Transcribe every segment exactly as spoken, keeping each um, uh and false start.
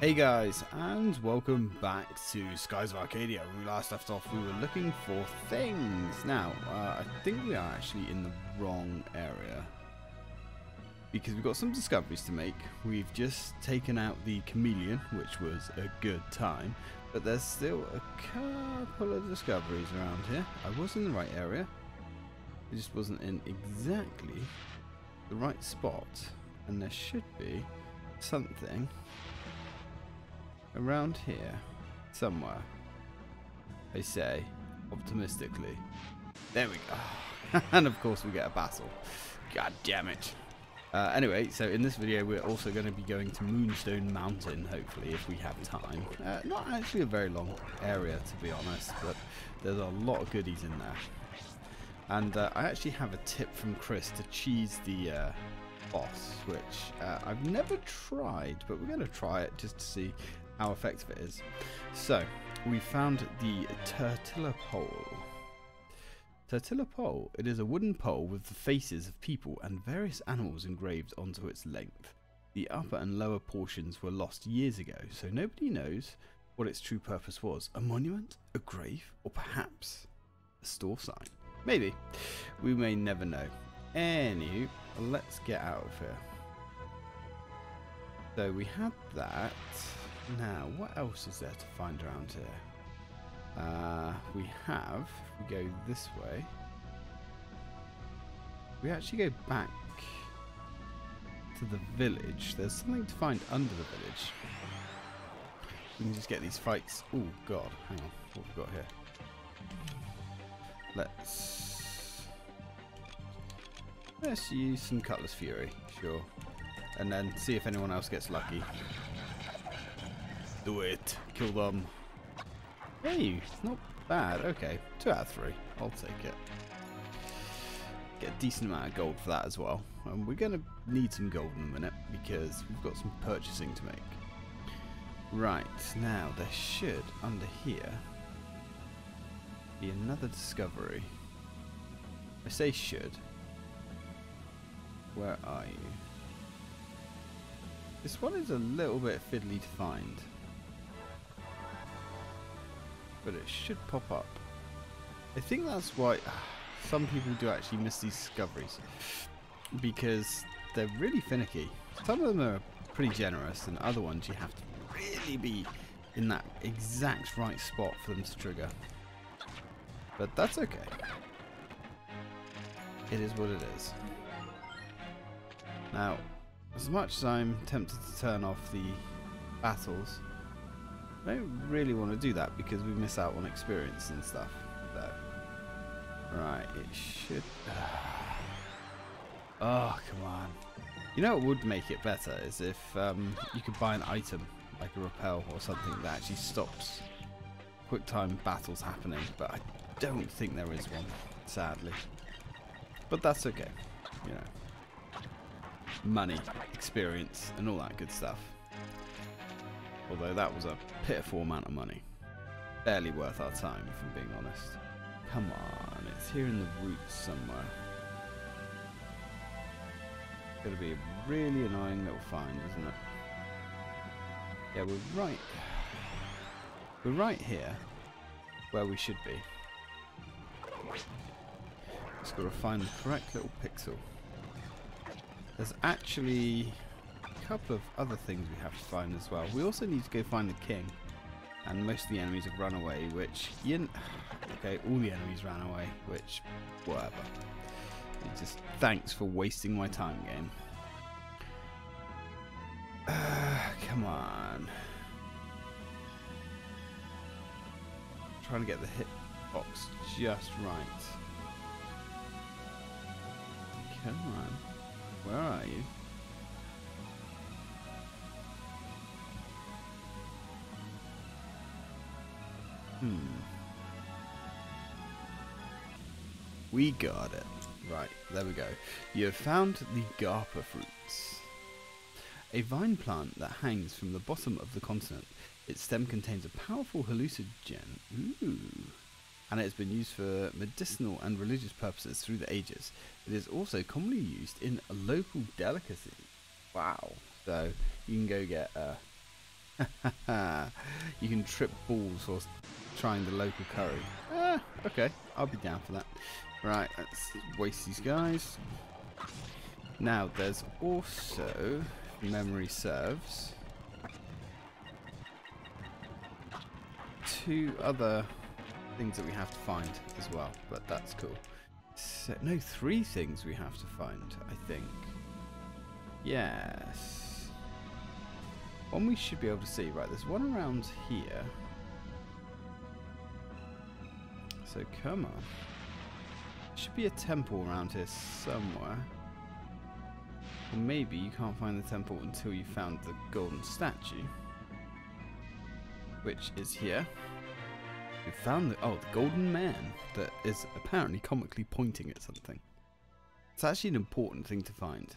Hey guys, and welcome back to Skies of Arcadia. When we last left off, we were looking for things. Now, uh, I think we are actually in the wrong area, because we've got some discoveries to make. We've just taken out the chameleon, which was a good time, but there's still a couple of discoveries around here. I was in the right area. I just wasn't in exactly the right spot, and there should be something around here somewhere, I say optimistically. There we go. And of course we get a battle. God damn it. Uh, anyway, so in this video we're also going to be going to Moonstone Mountain, hopefully, if we have time. Uh, not actually a very long area, to be honest, but there's a lot of goodies in there. And uh, I actually have a tip from Chris to cheese the uh, boss, which uh, I've never tried, but we're going to try it just to see how effective it is. So, we found the Tortolia Pole. Tortolia Pole. It is a wooden pole with the faces of people and various animals engraved onto its length. The upper and lower portions were lost years ago, so nobody knows what its true purpose was. A monument? A grave? Or perhaps a store sign? Maybe. We may never know. Anywho, let's get out of here. So we had that. Now, what else is there to find around here? Uh, we have, if we go this way, we actually go back to the village. There's something to find under the village. We can just get these fights. Oh, God. Hang on. What have we got here? Let's, let's use some Cutlass Fury. Sure. And then see if anyone else gets lucky. Do it. Kill them. Hey, it's not bad. Okay, two out of three. I'll take it. Get a decent amount of gold for that as well. And we're going to need some gold in a minute because we've got some purchasing to make. Right, now there should, under here, be another discovery. I say should. Where are you? This one is a little bit fiddly to find, but it should pop up. I think that's why uh, some people do actually miss these discoveries, because they're really finicky. Some of them are pretty generous, and other ones you have to really be in that exact right spot for them to trigger. But that's okay. It is what it is. Now, as much as I'm tempted to turn off the battles, I don't really want to do that because we miss out on experience and stuff. So, right, it should... Oh, come on. You know what would make it better is if um, you could buy an item, like a rappel or something, that actually stops quick-time battles happening, but I don't think there is one, sadly. But that's okay, you know. Money, experience, and all that good stuff. Although that was a pitiful amount of money. Barely worth our time, if I'm being honest. Come on, it's here in the roots somewhere. It's going to be a really annoying little find, isn't it? Yeah, we're right... We're right here, where we should be. Just got to find the correct little pixel. There's actually a couple of other things we have to find as well. We also need to go find the king. And most of the enemies have run away, which... You okay, all the enemies ran away, which... Whatever. It's just thanks for wasting my time, game. Uh, come on. I'm trying to get the hitbox just right. Come on. Where are you? Hmm. We got it. Right, there we go. You have found the Garpa fruits. A vine plant that hangs from the bottom of the continent. Its stem contains a powerful hallucinogen. Ooh. And it has been used for medicinal and religious purposes through the ages. It is also commonly used in a local delicacy. Wow. So you can go get a You can trip balls while trying the local curry. Ah, okay, I'll be down for that. Right, let's waste these guys. Now, there's also, memory serves, two other things that we have to find as well, but that's cool. So, no, three things we have to find, I think. Yes. One we should be able to see. Right, there's one around here. So, come on. There should be a temple around here somewhere. Or maybe you can't find the temple until you found the golden statue, which is here. We found the oh the golden man that is apparently comically pointing at something. It's actually an important thing to find.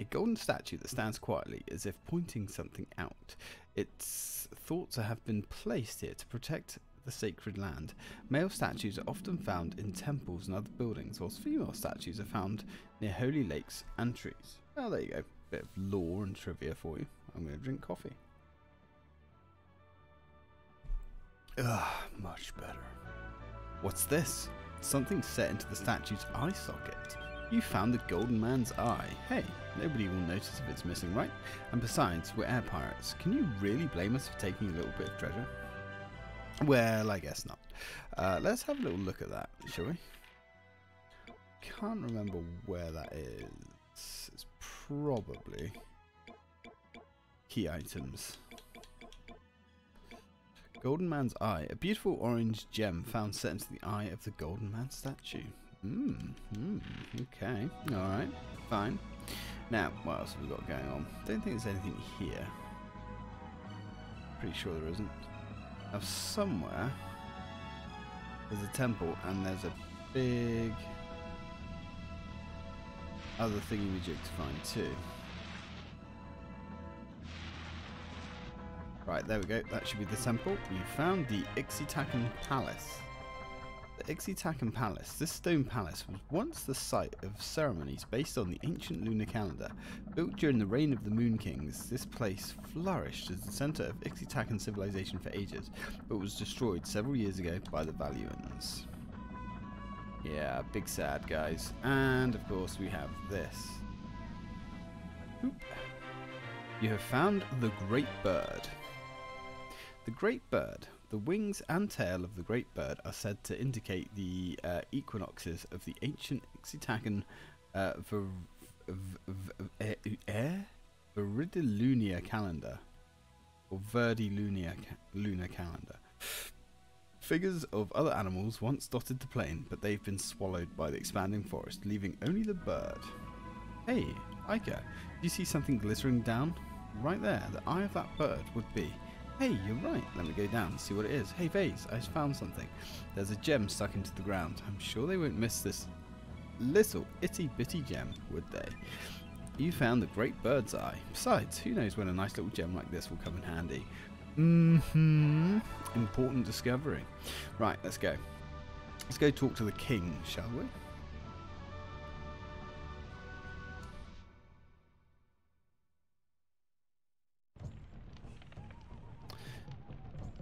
A golden statue that stands quietly as if pointing something out. It's thought to have been placed here to protect the sacred land. Male statues are often found in temples and other buildings, whilst female statues are found near holy lakes and trees. Oh, there you go. Bit of lore and trivia for you. I'm going to drink coffee. Ugh, much better. What's this? Something set into the statue's eye socket. You found the golden man's eye. Hey, nobody will notice if it's missing, right? And besides, we're air pirates. Can you really blame us for taking a little bit of treasure? Well, I guess not. Uh, let's have a little look at that, shall we? Can't remember where that is. It's probably key items. Golden Man's Eye, a beautiful orange gem found set into the eye of the Golden Man statue. Mmm, mm, okay, alright, fine. Now, what else have we got going on? Don't think there's anything here. Pretty sure there isn't. Now, somewhere there's a temple and there's a big other thingamajig to find too. Right, there we go. That should be the temple. We found the Ixitagon Palace. The Ixitagon Palace. This stone palace was once the site of ceremonies based on the ancient lunar calendar. Built during the reign of the Moon Kings, this place flourished as the centre of Ixitagon civilization for ages, but was destroyed several years ago by the Valuans. Yeah, big sad, guys. And, of course, we have this. Oop. You have found the Great Bird. The Great Bird. The wings and tail of the Great Bird are said to indicate the uh, equinoxes of the ancient Ixitagon uh, ver ver ver Veridilunia calendar, or Veridilunia ca lunar calendar. Figures of other animals once dotted the plain, but they've been swallowed by the expanding forest, leaving only the bird. Hey, Ica, do you see something glittering down? Right there, the eye of that bird would be. Hey, you're right. Let me go down and see what it is. Hey, Vase, I found something. There's a gem stuck into the ground. I'm sure they won't miss this little itty-bitty gem, would they? You found the Great Bird's Eye. Besides, who knows when a nice little gem like this will come in handy. Mm-hmm. Important discovery. Right, let's go. Let's go talk to the king, shall we?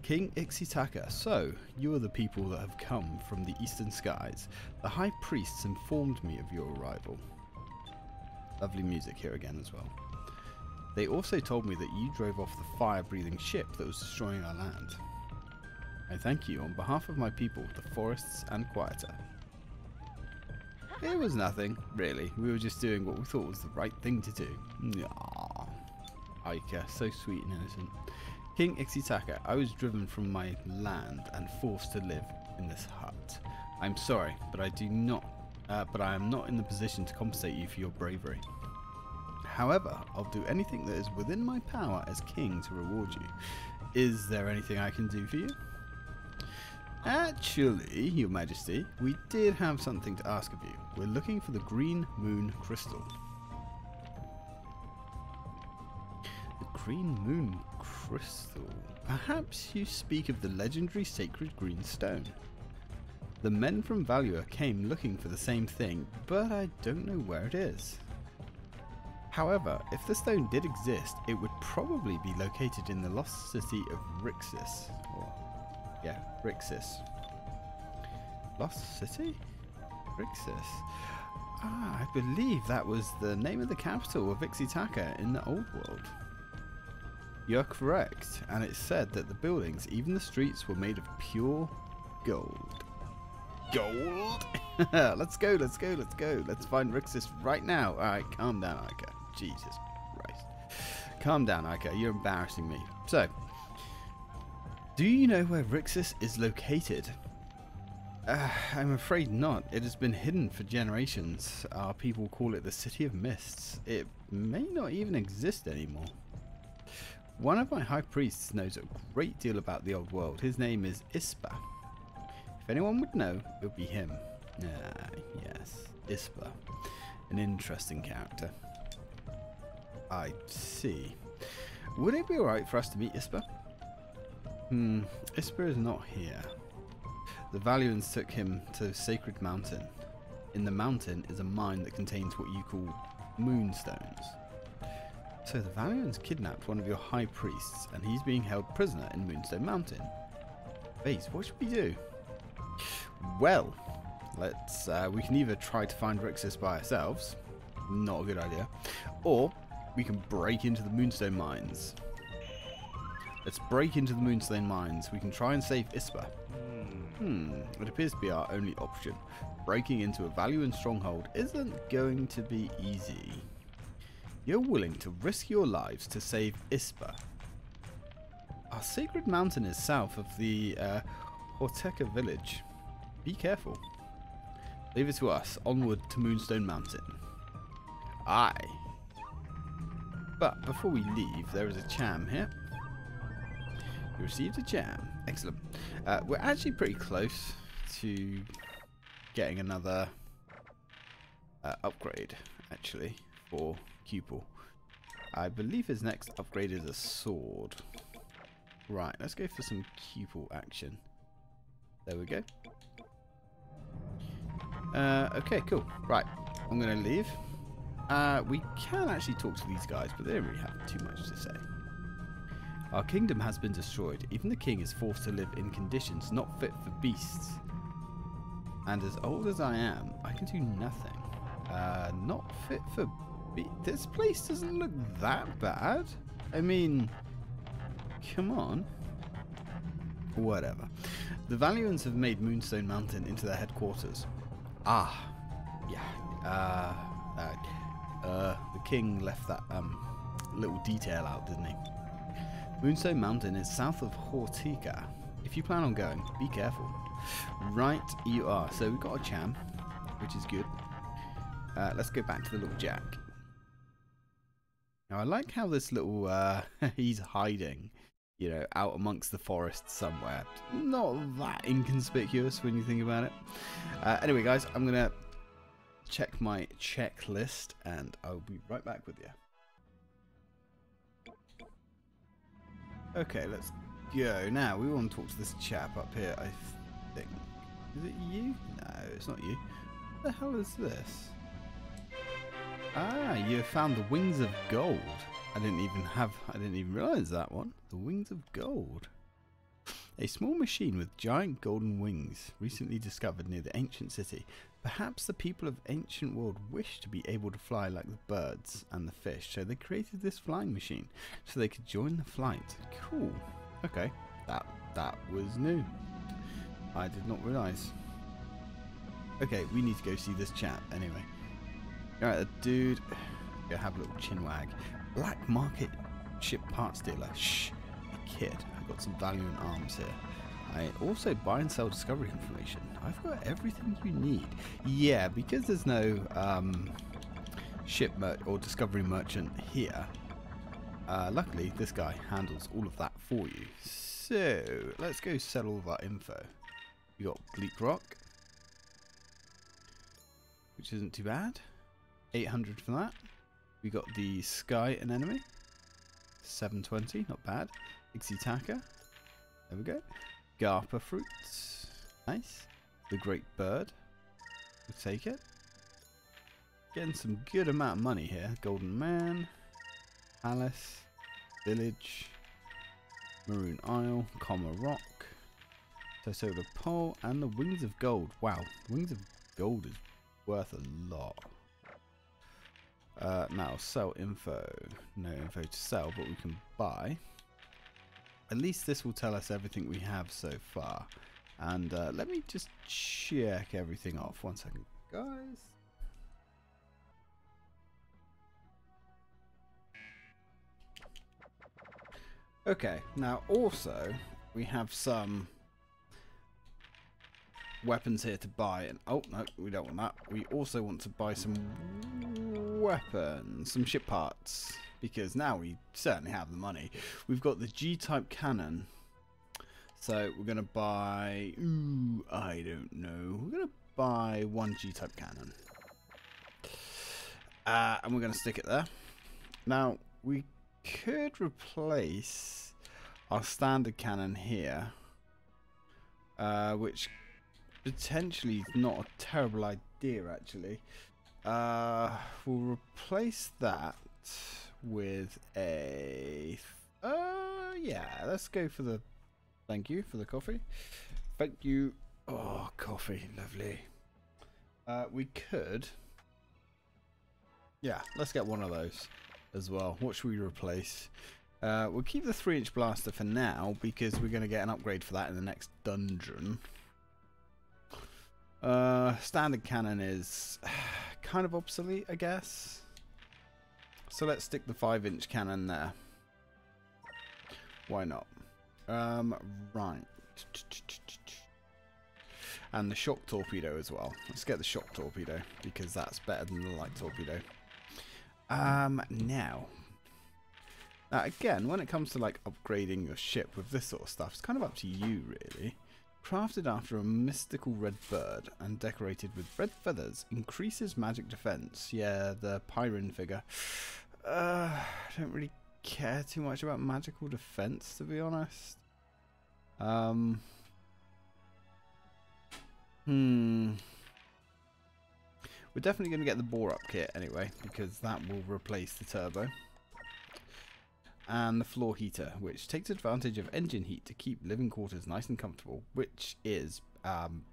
King Ixa'taka, so you are the people that have come from the eastern skies. The high priests informed me of your arrival. Lovely music here again as well. They also told me that you drove off the fire-breathing ship that was destroying our land. I thank you on behalf of my people, the forests and quieter. It was nothing, really. We were just doing what we thought was the right thing to do. Aww. Ica, so sweet and innocent. King Ixa'taka, I was driven from my land and forced to live in this hut. I'm sorry, but I do not, uh, but I am not in the position to compensate you for your bravery. However, I'll do anything that is within my power as king to reward you. Is there anything I can do for you? Actually, Your Majesty, we did have something to ask of you. We're looking for the Green Moon Crystal. Green Moon Crystal. Perhaps you speak of the legendary sacred green stone. The men from Valua came looking for the same thing, but I don't know where it is. However, if the stone did exist, it would probably be located in the lost city of Rixis. Or, yeah, Rixis. Lost city? Rixis. Ah, I believe that was the name of the capital of Ixa'taka in the old world. You're correct, and it's said that the buildings, even the streets, were made of pure gold. Gold? Let's go, let's go, let's go. Let's find Rixis right now. Alright, calm down, Ika. Jesus Christ. Calm down, Ika. You're embarrassing me. So, do you know where Rixis is located? Uh, I'm afraid not. It has been hidden for generations. Our people call it the City of Mists. It may not even exist anymore. One of my high priests knows a great deal about the old world. His name is Ispa. If anyone would know, it would be him. Ah, yes, Ispa. An interesting character. I see. Would it be alright for us to meet Ispa? Hmm, Ispa is not here. The Valuans took him to Sacred Mountain. In the mountain is a mine that contains what you call moonstones. So the Valuans kidnapped one of your high priests, and he's being held prisoner in Moonstone Mountain. Vase, what should we do? Well, let's. Uh, we can either try to find Rixis by ourselves, not a good idea, or we can break into the Moonstone Mines. Let's break into the Moonstone Mines. We can try and save Ispa. Hmm, it appears to be our only option. Breaking into a Valuan stronghold isn't going to be easy. You're willing to risk your lives to save Ispa. Our sacred mountain is south of the uh, Horteka village. Be careful. Leave it to us. Onward to Moonstone Mountain. Aye. But before we leave, there is a cham here. You received a cham. Excellent. Uh, we're actually pretty close to getting another uh, upgrade, actually, for Cupil. I believe his next upgrade is a sword. Right, let's go for some Cupil action. There we go. Uh, okay, cool. Right, I'm going to leave. Uh, we can actually talk to these guys, but they don't really have too much to say. Our kingdom has been destroyed. Even the king is forced to live in conditions not fit for beasts. And as old as I am, I can do nothing. Uh, not fit for beasts? This place doesn't look that bad. I mean, come on. Whatever. The Valuans have made Moonstone Mountain into their headquarters. Ah. Yeah. Uh, uh, uh, the king left that um little detail out, didn't he? Moonstone Mountain is south of Horteka. If you plan on going, be careful. Right, you are. So we've got a cham, which is good. Uh, let's go back to the little jack. Now I like how this little, uh, he's hiding, you know, out amongst the forest somewhere. Not that inconspicuous when you think about it. Uh, anyway guys, I'm going to check my checklist and I'll be right back with you. Okay, let's go. Now, we want to talk to this chap up here, I think. Is it you? No, it's not you. What the hell is this? Ah, you have found the Wings of Gold. I didn't even have... I didn't even realise that one. The Wings of Gold. A small machine with giant golden wings, recently discovered near the ancient city. Perhaps the people of ancient world wished to be able to fly like the birds and the fish, so they created this flying machine so they could join the flight. Cool. Okay, that that was new. I did not realise. Okay, we need to go see this chap anyway. Alright, the dude. Go have a little chin wag. Black Market Ship Parts Dealer. Shh, kid. Got some Valuan arms here. I also buy and sell discovery information. I've got everything you need. Yeah, because there's no um, ship merchant or discovery merchant here. Uh, luckily, this guy handles all of that for you. So let's go sell all of our info. We got Bleak Rock, which isn't too bad. eight hundred for that. We got the Sky Anemone. seven twenty, not bad. Ixa'taka, there we go. Garpa fruits, nice. The Great Bird, we'll take it. Getting some good amount of money here. Golden Man, Palace, Village, Maroon Isle, Comma Rock, Tosoda Pole, and the Wings of Gold. Wow, Wings of Gold is worth a lot. Uh, now, sell info. No info to sell, but we can buy. At least this will tell us everything we have so far. And uh, let me just check everything off. One second, guys. Okay, now also we have some weapons here to buy, and oh no, we don't want that. We also want to buy some weapons, some ship parts, because now we certainly have the money. We've got the G-type cannon, so we're gonna buy, ooh, I don't know, we're gonna buy one G-type cannon, uh, and we're gonna stick it there. Now we could replace our standard cannon here, uh, which potentially is not a terrible idea actually. Uh, we'll replace that with a uh, yeah, let's go for the, thank you for the coffee, thank you, oh coffee, lovely. Uh, we could, yeah, let's get one of those as well. What should we replace? Uh, we'll keep the three-inch blaster for now because we're going to get an upgrade for that in the next dungeon. Uh, standard cannon is kind of obsolete, I guess. So let's stick the five-inch cannon there. Why not? Um, right. And the shock torpedo as well. Let's get the shock torpedo because that's better than the light torpedo. Um, now, now, again, when it comes to like upgrading your ship with this sort of stuff, it's kind of up to you really. Crafted after a mystical red bird and decorated with red feathers, increases magic defense. Yeah, the Pyrin figure. Uh, I don't really care too much about magical defense, to be honest. Um, hmm... We're definitely going to get the bore up kit anyway, because that will replace the turbo. And the floor heater, which takes advantage of engine heat to keep living quarters nice and comfortable, which is um,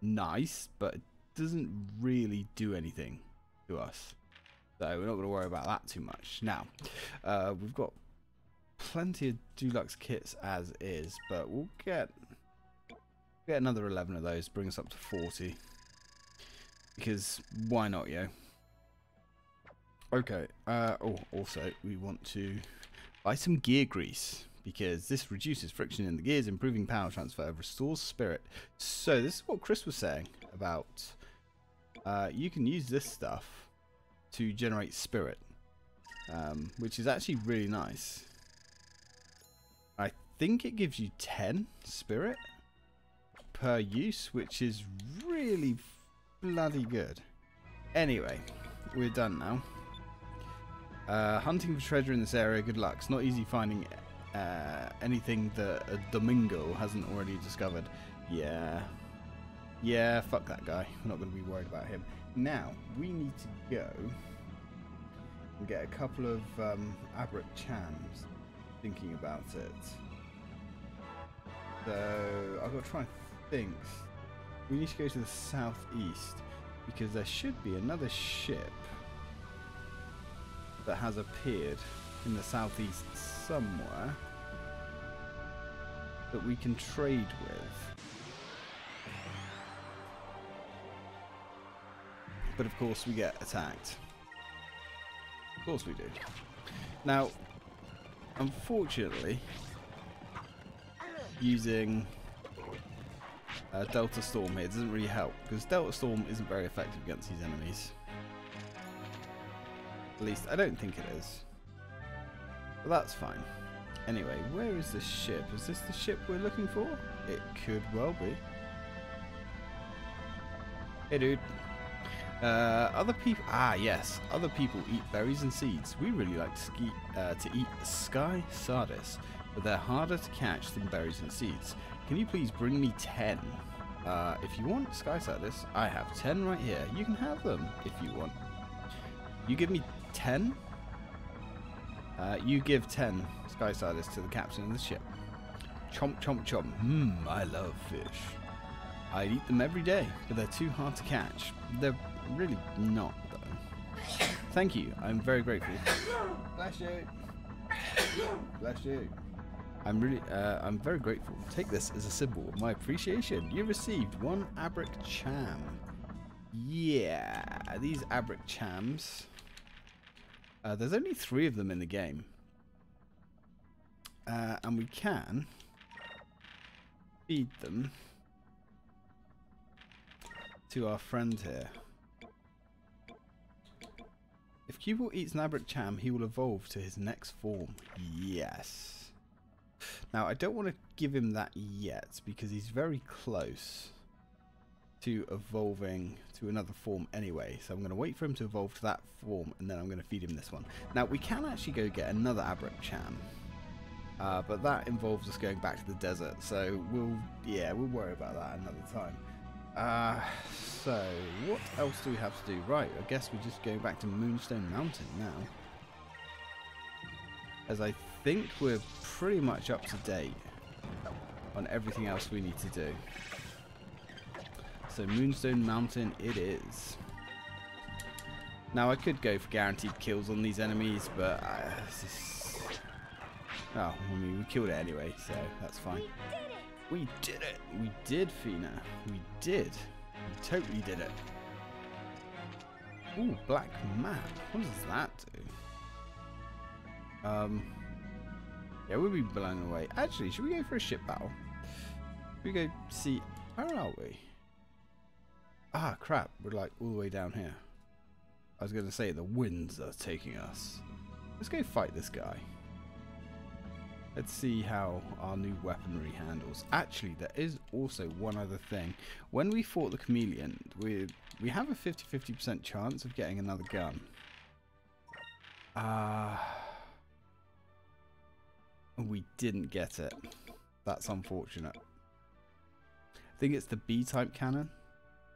nice, but it doesn't really do anything to us. So we're not going to worry about that too much. Now, uh, we've got plenty of deluxe kits as is, but we'll get, get another eleven of those, bring us up to forty. Because why not, yo? Okay, uh, oh, also, we want to buy some gear grease, because this reduces friction in the gears, improving power transfer, restores spirit. So this is what Chris was saying about, uh, you can use this stuff to generate spirit, um, which is actually really nice. I think it gives you ten spirit per use, which is really bloody good. Anyway, we're done now. Uh, hunting for treasure in this area, good luck. It's not easy finding uh, anything that uh, Domingo hasn't already discovered. Yeah. Yeah, fuck that guy. We're not going to be worried about him. Now, we need to go and get a couple of um, Abric Chams thinking about it. So, I've got to try and think. We need to go to the southeast because there should be another ship that has appeared in the southeast somewhere that we can trade with. But of course we get attacked. Of course we do. Now, unfortunately, using Uh, Delta Storm here doesn't really help because Delta Storm isn't very effective against these enemies. At least I don't think it is. But that's fine. Anyway, where is this ship? Is this the ship we're looking for? It could well be. Hey dude. Uh, other people. Ah yes, other people eat berries and seeds. We really like to, ski uh, to eat sky sardis, but they're harder to catch than berries and seeds. Can you please bring me ten? Uh, if you want Sky Sardis, I have ten right here. You can have them if you want. You give me ten. Uh, you give ten Sky Sardis to the captain of the ship. Chomp, chomp, chomp. Mmm, I love fish. I eat them every day, but they're too hard to catch. They're really not, though. Thank you. I'm very grateful. Bless you. Bless you. I'm really, uh, I'm very grateful. Take this as a symbol of my appreciation. You received one Abric Cham. Yeah, these Abric Chams. Uh, there's only three of them in the game. Uh, and we can feed them to our friend here. If Cupil eats an Abric Cham, he will evolve to his next form. Yes. Now, I don't want to give him that yet, because he's very close to evolving to another form anyway. So I'm going to wait for him to evolve to that form, and then I'm going to feed him this one. Now, we can actually go get another Abric Cham, uh, but that involves us going back to the desert. So we'll, yeah, we'll worry about that another time. Uh, so what else do we have to do? Right, I guess we're just going back to Moonstone Mountain now, as I think we're pretty much up to date on everything else we need to do. So Moonstone Mountain it is. Now I could go for guaranteed kills on these enemies, but uh, this is... oh, I mean, we killed it anyway, so that's fine. We did it! We did, Fina. We did. We totally did it. Ooh, black map. What does that do? Um, yeah, we'll be blown away. Actually, should we go for a ship battle? Should we go see... where are we? Ah, crap. We're like all the way down here. I was going to say the winds are taking us. Let's go fight this guy. Let's see how our new weaponry handles. Actually, there is also one other thing. When we fought the chameleon, we, we have a fifty fifty percent chance of getting another gun. Ah... Uh, we didn't get it. That's unfortunate. I think it's the B-type cannon.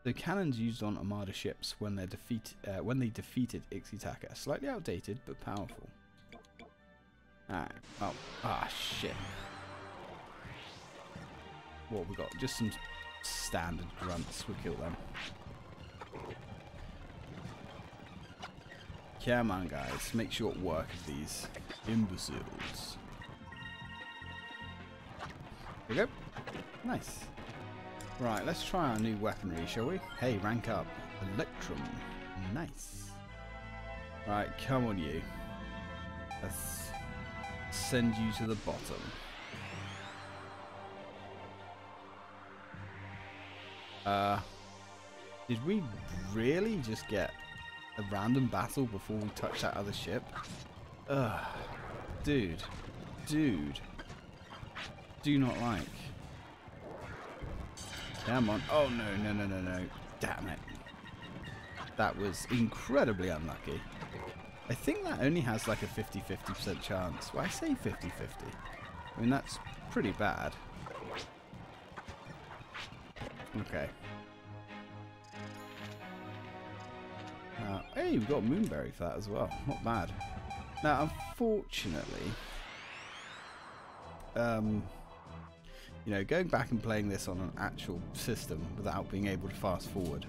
The cannons used on Armada ships when they defeat uh, when they defeated Ixa'taka. Slightly outdated but powerful. Alright. Oh, ah, shit. What have we got? Just some standard grunts. We'll kill them. Come on, guys. Make short work of these imbeciles. There we go. Nice. Right, let's try our new weaponry, shall we? Hey, rank up. Electrum. Nice. Right, come on you. Let's send you to the bottom. Uh, did we really just get a random battle before we touched that other ship? Ugh. Dude. Dude. Do not like. Come on. Oh, no, no, no, no, no. Damn it. That was incredibly unlucky. I think that only has like a fifty fifty percent chance. Well, I say fifty fifty. I mean, that's pretty bad. Okay. Uh, hey, we've got a Moonberry for that as well. Not bad. Now, unfortunately... Um... you know, going back and playing this on an actual system without being able to fast forward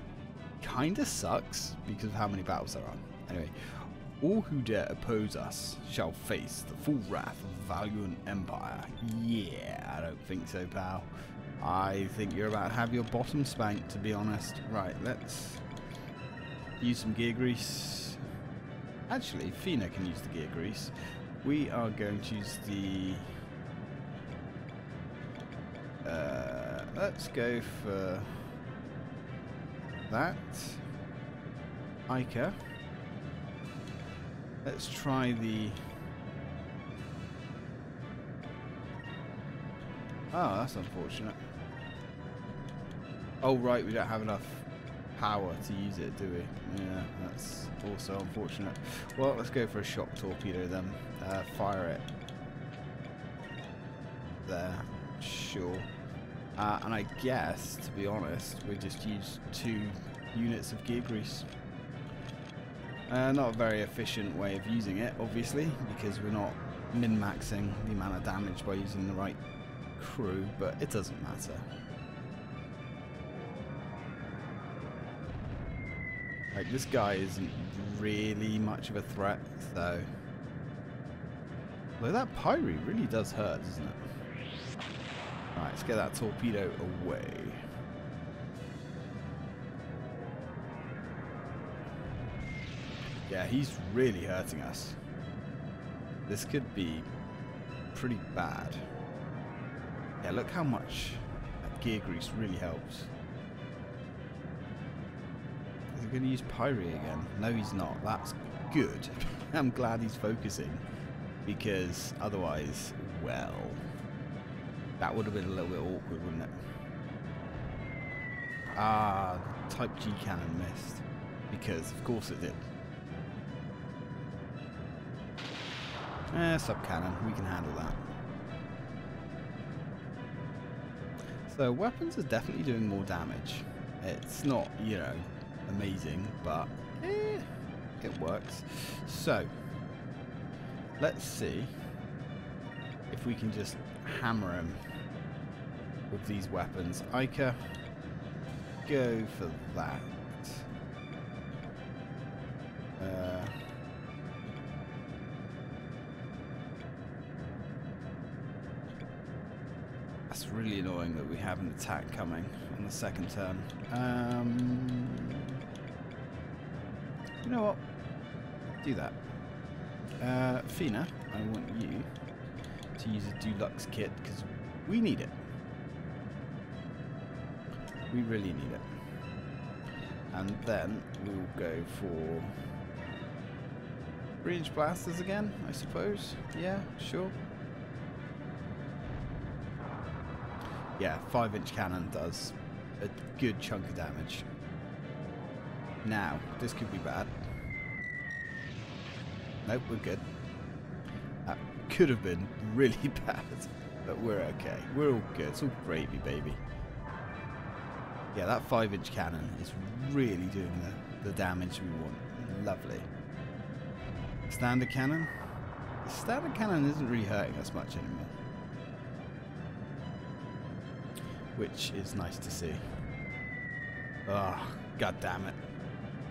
kinda sucks because of how many battles there are. Anyway, all who dare oppose us shall face the full wrath of the Valiant Empire. Yeah, I don't think so, pal. I think you're about to have your bottom spanked, to be honest. Right, let's use some gear grease. Actually, Fina can use the gear grease. We are going to use the... Uh, let's go for that. Ica. Let's try the... oh, that's unfortunate. Oh, right, we don't have enough power to use it, do we? Yeah, that's also unfortunate. Well, let's go for a shock torpedo then. Uh, fire it. There. Sure. Uh, and I guess, to be honest, we just used two units of gear grease. Uh, not a very efficient way of using it, obviously, because we're not min-maxing the amount of damage by using the right crew, but it doesn't matter. Like, this guy isn't really much of a threat, though. Although that pyre really does hurt, doesn't it? Alright, let's get that torpedo away. Yeah, he's really hurting us. This could be pretty bad. Yeah, look how much that gear grease really helps. Is he going to use pyre again? No, he's not. That's good. I'm glad he's focusing, because otherwise, well, that would have been a little bit awkward, wouldn't it? Ah, Type G cannon missed, because of course it did. Eh, sub-cannon, we can handle that. So, weapons are definitely doing more damage. It's not, you know, amazing, but eh, it works. So, let's see if we can just hammer him with these weapons. Ica, go for that. Uh... That's really annoying that we have an attack coming on the second turn. Um, you know what? Do that. Uh, Fina, I want you to use a deluxe kit because we need it. We really need it. And then we'll go for three-inch blasters again, I suppose. Yeah, sure. Yeah, five-inch cannon does a good chunk of damage. Now, this could be bad. Nope, we're good. That could have been really bad, but we're okay. We're all good. It's all gravy, baby. Yeah, that five-inch cannon is really doing the, the damage we want. Lovely. Standard cannon? The standard cannon isn't really hurting us much anymore, which is nice to see. Ah, oh, god damn it.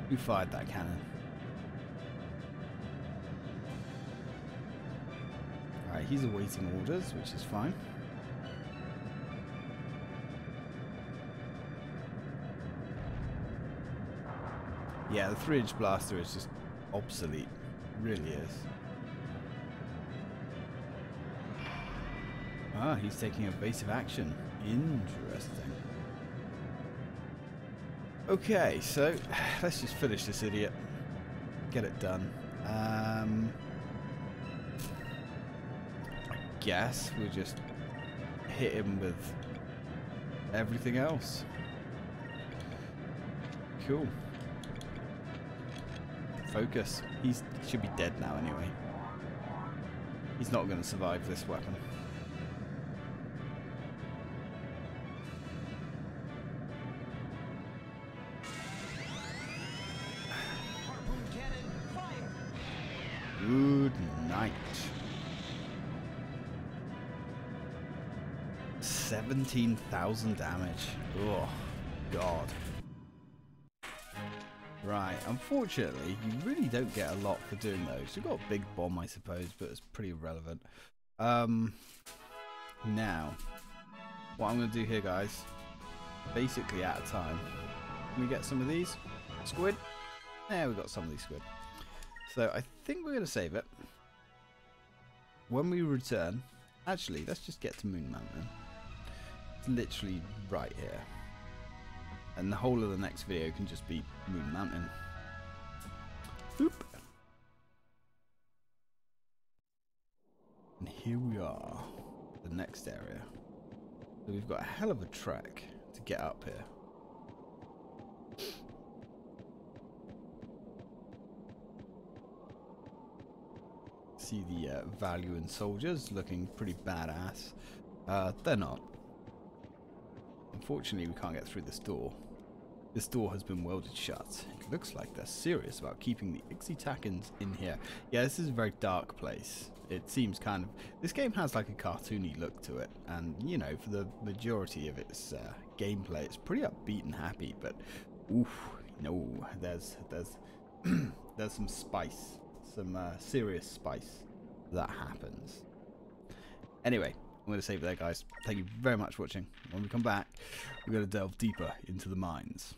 Who fired that cannon? Alright, he's awaiting orders, which is fine. Yeah, the three-inch blaster is just obsolete. It really is. Ah, he's taking evasive action. Interesting. Okay, so let's just finish this idiot. Get it done. Um, I guess we'll just hit him with everything else. Cool. Focus. He's, he should be dead now anyway. He's not going to survive this weapon. Good night. seventeen thousand damage. Oh, God. Right, unfortunately, you really don't get a lot for doing those. You've got a big bomb, I suppose, but it's pretty irrelevant. Um, now, what I'm going to do here, guys, basically at a time. Can we get some of these? Squid? Yeah, we got some of these squid. So I think we're going to save it. When we return, actually, let's just get to Moon Mountain. It's literally right here. And the whole of the next video can just be Moon Mountain. Boop. And here we are, the next area. So we've got a hell of a trek to get up here. See the uh, Valuan soldiers looking pretty badass. Uh, they're not. Unfortunately, we can't get through this door. This door has been welded shut. It looks like they're serious about keeping the Ixitakans in here. Yeah, this is a very dark place. It seems kind of... This game has like a cartoony look to it. And, you know, for the majority of its uh, gameplay, it's pretty upbeat and happy. But, oof, no, there's, there's, there's some spice. Some uh, serious spice that happens. Anyway, I'm going to save it there, guys. Thank you very much for watching. When we come back, we're going to delve deeper into the mines.